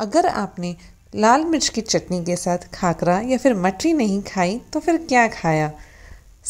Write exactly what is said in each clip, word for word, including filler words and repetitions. अगर आपने लाल मिर्च की चटनी के साथ खाकरा या फिर मटरी नहीं खाई तो फिर क्या खाया।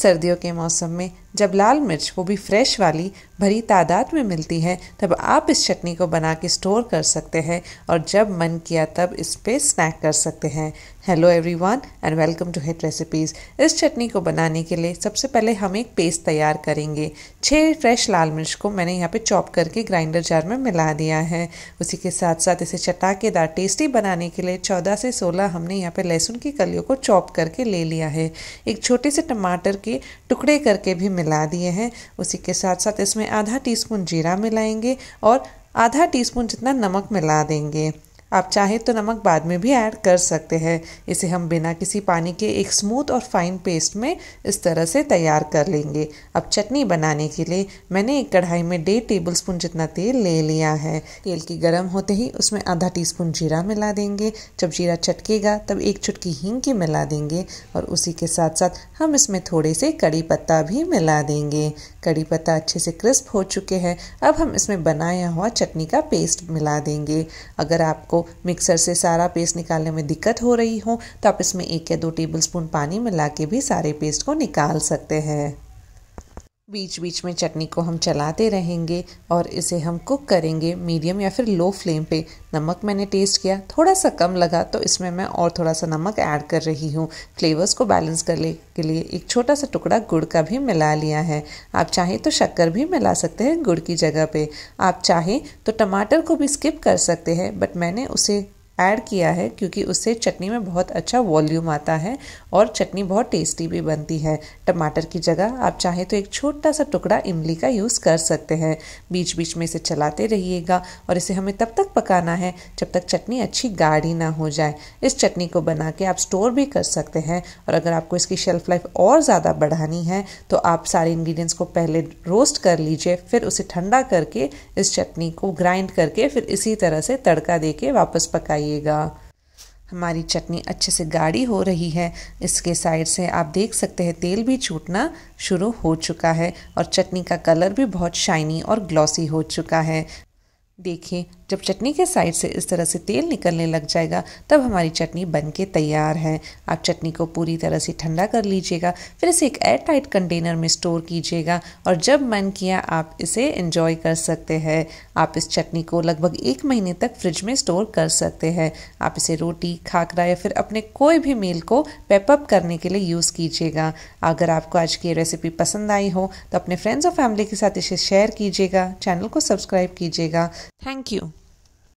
सर्दियों के मौसम में जब लाल मिर्च वो भी फ्रेश वाली भरी तादाद में मिलती है तब आप इस चटनी को बना के स्टोर कर सकते हैं और जब मन किया तब इस पे स्नैक कर सकते हैं। Hello everyone and welcome to hit recipes. इस चटनी को बनाने के लिए सबसे पहले हम एक पेस्ट तैयार करेंगे। छः फ्रेश लाल मिर्च को मैंने यहाँ पे चॉप करके ग्राइंडर जार में मिला दिया है। उसी के साथ साथ इसे चटाकेदार टेस्टी बनाने के लिए चौदह से सोलह हमने यहाँ पे लहसुन की कलियों को चॉप करके ले लिया है। एक छोटे से टमाटर के टुकड़े करके भी मिला दिए हैं। उसी के साथ साथ इसमें आधा टीस्पून जीरा मिलाएंगे और आधा टीस्पून जितना नमक मिला देंगे। आप चाहे तो नमक बाद में भी ऐड कर सकते हैं। इसे हम बिना किसी पानी के एक स्मूथ और फाइन पेस्ट में इस तरह से तैयार कर लेंगे। अब चटनी बनाने के लिए मैंने एक कढ़ाई में डेढ़ टेबलस्पून जितना तेल ले लिया है। तेल की गर्म होते ही उसमें आधा टीस्पून जीरा मिला देंगे। जब जीरा चटकेगा तब एक चुटकी हींग की मिला देंगे और उसी के साथ साथ हम इसमें थोड़े से कड़ी पत्ता भी मिला देंगे। कड़ी पत्ता अच्छे से क्रिस्प हो चुके हैं। अब हम इसमें बनाया हुआ चटनी का पेस्ट मिला देंगे। अगर आपको मिक्सर से सारा पेस्ट निकालने में दिक्कत हो रही हो तो आप इसमें एक या दो टेबलस्पून पानी मिला के भी सारे पेस्ट को निकाल सकते हैं। बीच बीच में चटनी को हम चलाते रहेंगे और इसे हम कुक करेंगे मीडियम या फिर लो फ्लेम पे। नमक मैंने टेस्ट किया, थोड़ा सा कम लगा तो इसमें मैं और थोड़ा सा नमक ऐड कर रही हूँ। फ्लेवर्स को बैलेंस करने के लिए एक छोटा सा टुकड़ा गुड़ का भी मिला लिया है। आप चाहें तो शक्कर भी मिला सकते हैं गुड़ की जगह पे। आप चाहें तो टमाटर को भी स्किप कर सकते हैं, बट मैंने उसे ऐड किया है क्योंकि उससे चटनी में बहुत अच्छा वॉल्यूम आता है और चटनी बहुत टेस्टी भी बनती है। टमाटर की जगह आप चाहे तो एक छोटा सा टुकड़ा इमली का यूज़ कर सकते हैं। बीच बीच में इसे चलाते रहिएगा और इसे हमें तब तक पकाना है जब तक चटनी अच्छी गाढ़ी ना हो जाए। इस चटनी को बना के आप स्टोर भी कर सकते हैं और अगर आपको इसकी शेल्फ़ लाइफ और ज़्यादा बढ़ानी है तो आप सारे इंग्रीडियंट्स को पहले रोस्ट कर लीजिए, फिर उसे ठंडा करके इस चटनी को ग्राइंड करके फिर इसी तरह से तड़का दे के वापस पकाइए। हमारी चटनी अच्छे से गाढ़ी हो रही है। इसके साइड से आप देख सकते हैं तेल भी छूटना शुरू हो चुका है और चटनी का कलर भी बहुत शाइनी और ग्लॉसी हो चुका है। देखिए, जब चटनी के साइड से इस तरह से तेल निकलने लग जाएगा तब हमारी चटनी बनके तैयार है। आप चटनी को पूरी तरह से ठंडा कर लीजिएगा, फिर इसे एक एयर टाइट कंटेनर में स्टोर कीजिएगा और जब मन किया आप इसे एंजॉय कर सकते हैं। आप इस चटनी को लगभग एक महीने तक फ्रिज में स्टोर कर सकते हैं। आप इसे रोटी, खाकरा या फिर अपने कोई भी मील को पेपअप करने के लिए यूज़ कीजिएगा। अगर आपको आज की रेसिपी पसंद आई हो तो अपने फ्रेंड्स और फैमिली के साथ इसे शेयर कीजिएगा। चैनल को सब्सक्राइब कीजिएगा। Thank you.